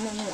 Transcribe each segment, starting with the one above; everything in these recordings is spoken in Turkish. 어머머.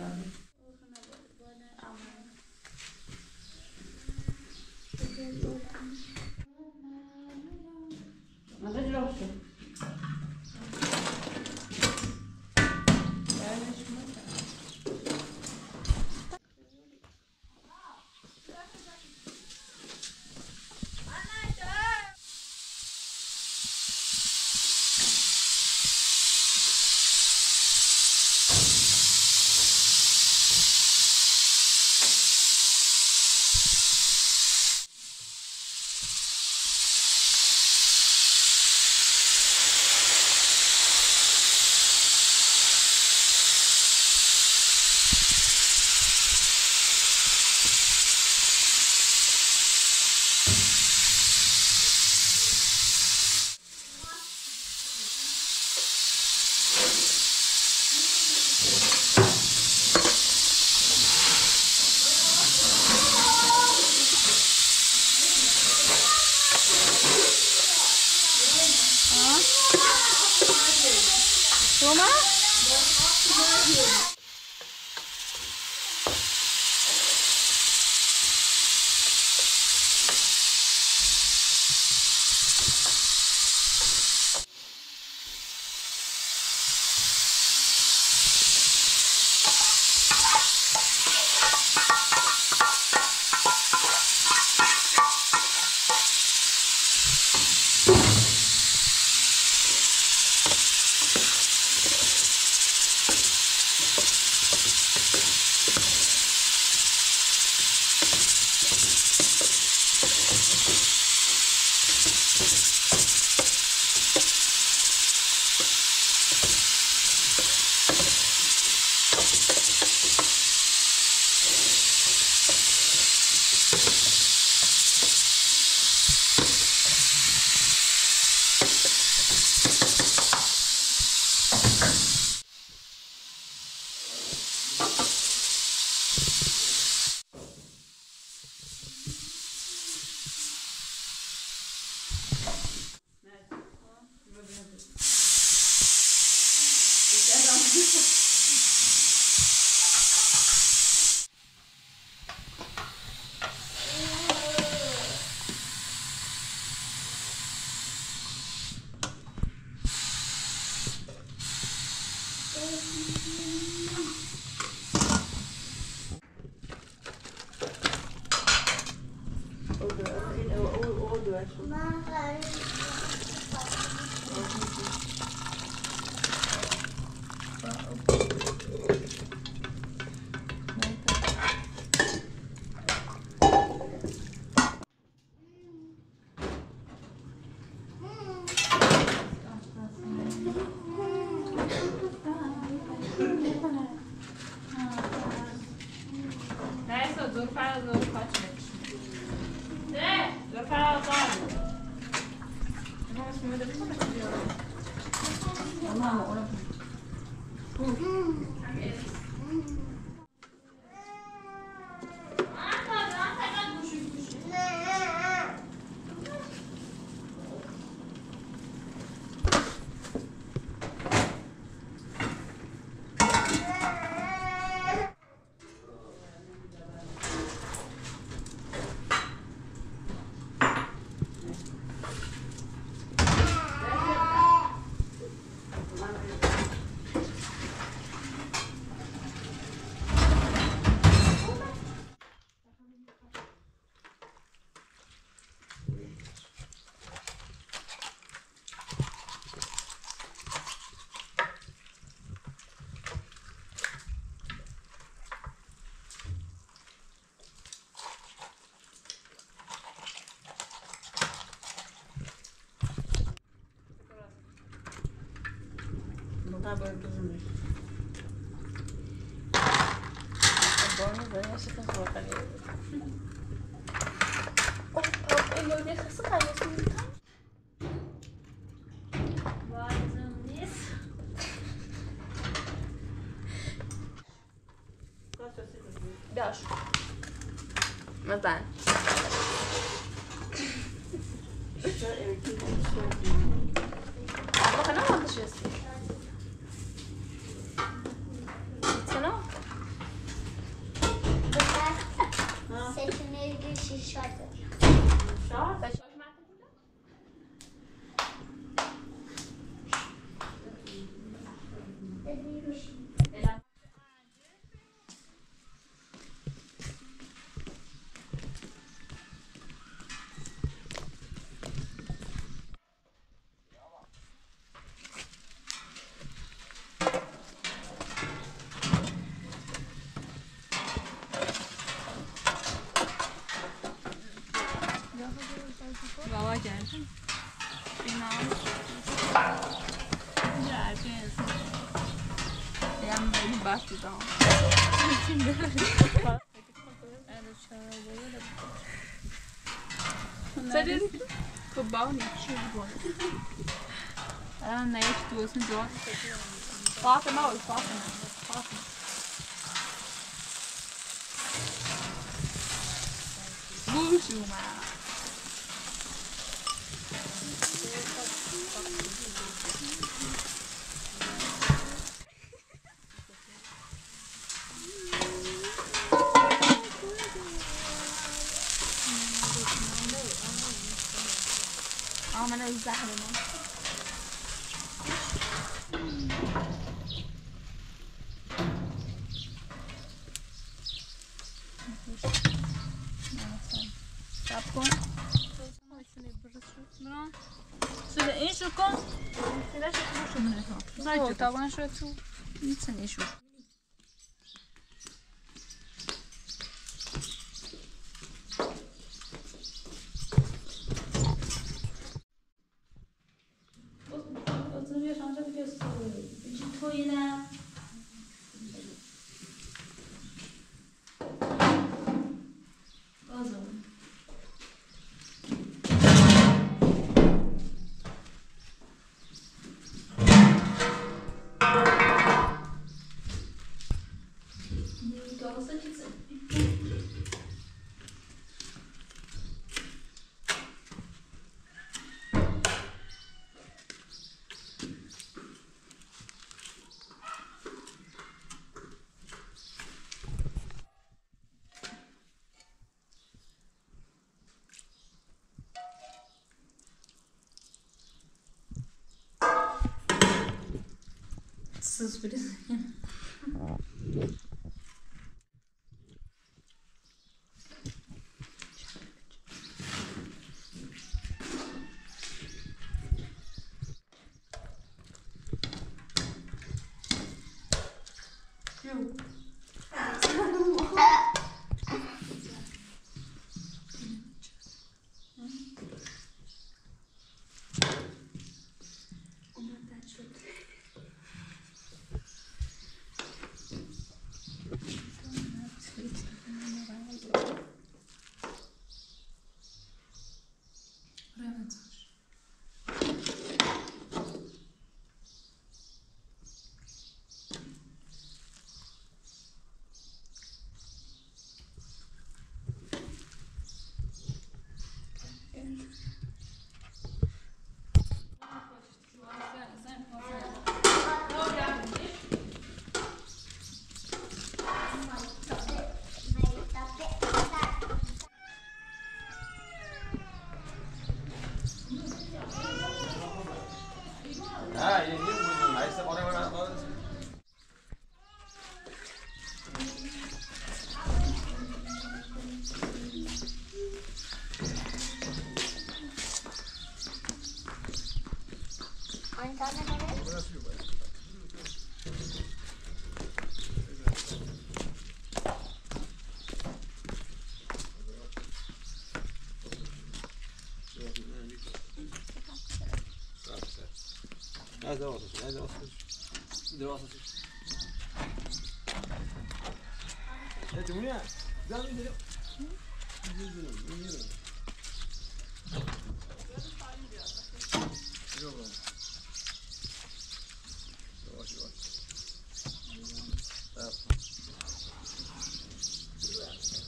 Надо дрожжи. Roma? Böyle kızımdır. Bunu böyle sıkıntı bakalım. Böyle kısa kalıyorsun. Biraz. Neden? Bakın ama anlaşıyorsun. Ya pienso. Ya me embasto então. Amına zahmet. Tapkon. Şöyle inşu kon. Şöyle şu mu ne? Zayıf tavan şu tu. Niçin inşu? Sus bir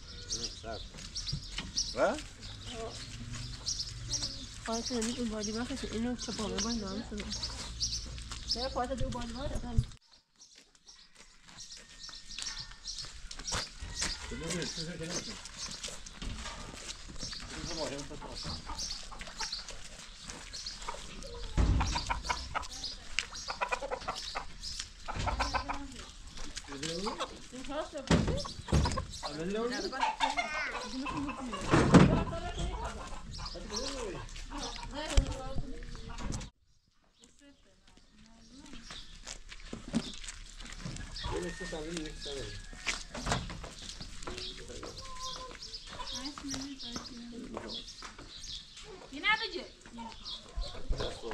What? I said, you can buy the market in your shop. I went down to it. Therefore, I do buy the market. Ne yapacağız?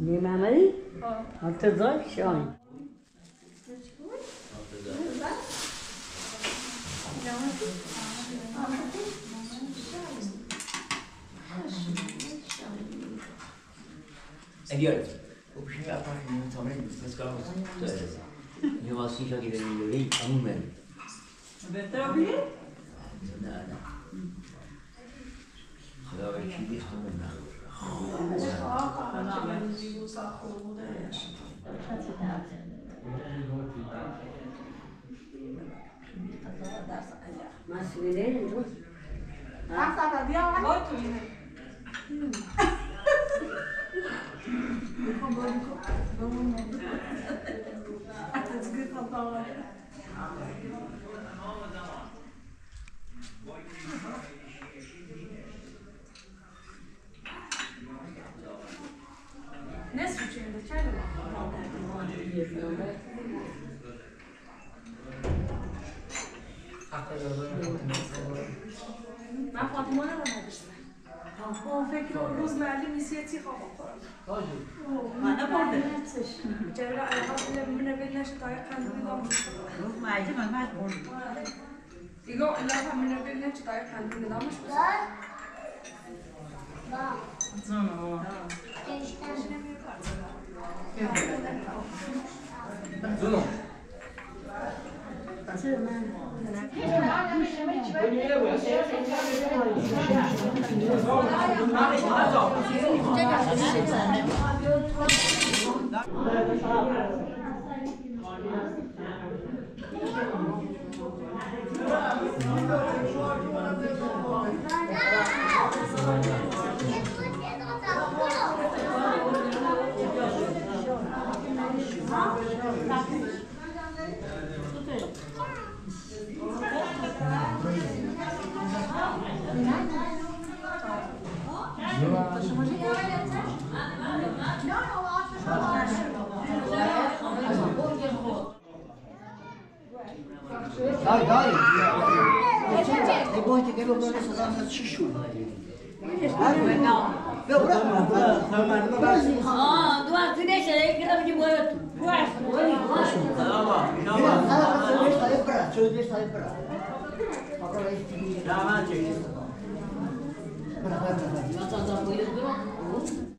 Mimamil, Hatırda Şahin. Ediyor. O bir şey yapar mı? Tamam, biz kalırız. Ne vasıfla gidelim diye anım ben. Beter abi? Ne? Hava kirli hanımlar. Masumiyet yok. Nasıl diye var? Ne suçuydu? Çay mı? Ben Fatıma'ya vermemiştim. O fikir oluruz verdim, nisiyeti kapatlar. Bana burada. Cevra ayaklarıyla birbirine birleşti, ayak kendini dammıştı. Yok mu? Ayıcım ölmez mi? İgo, ayaklar birbirine birleşti, ayak kendini dammıştı. Zana o. Zana. Para, para, para.